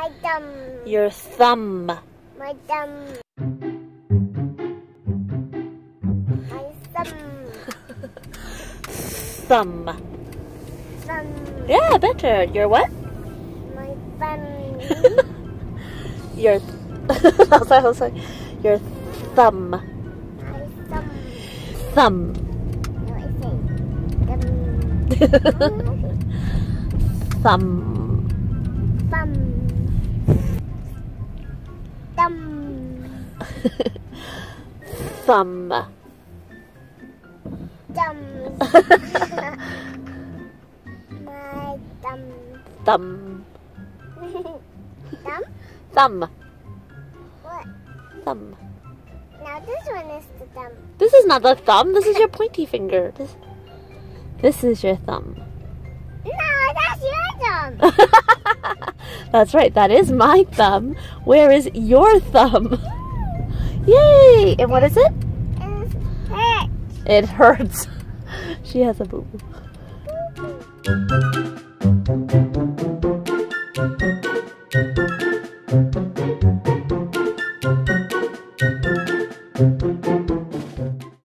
My thumb. Your thumb. My thumb. My thumb. Thumb. Thumb. Yeah, better. Your what? My thumb. Your your thumb. My thumb. Thumb. No, I say thumb. Thumb. Thumb. Thumb. Thumb. My thumb. Thumb. Thumb? Thumb. What? Thumb. Now this one is the thumb. This is not the thumb. This is your pointy finger. This is your thumb. No, that's your thumb. That's right. That is my thumb. Where is your thumb? Yay! And what is it? It hurts. It hurts. She has a boo-boo.